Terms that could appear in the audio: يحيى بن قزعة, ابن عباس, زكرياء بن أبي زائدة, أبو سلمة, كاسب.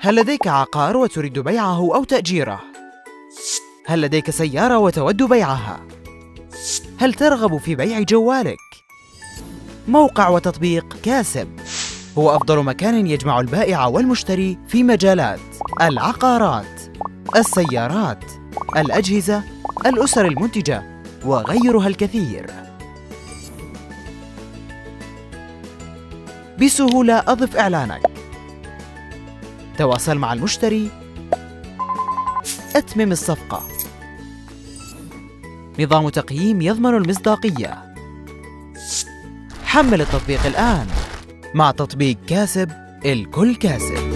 هل لديك عقار وتريد بيعه أو تأجيره؟ هل لديك سيارة وتود بيعها؟ هل ترغب في بيع جوالك؟ موقع وتطبيق كاسب هو أفضل مكان يجمع البائع والمشتري في مجالات العقارات، السيارات، الأجهزة، الأسر المنتجة وغيرها الكثير. بسهولة أضف إعلانك، تواصل مع المشتري، أتمم الصفقة. نظام تقييم يضمن المصداقية. حمل التطبيق الآن. مع تطبيق كاسب الكل كاسب.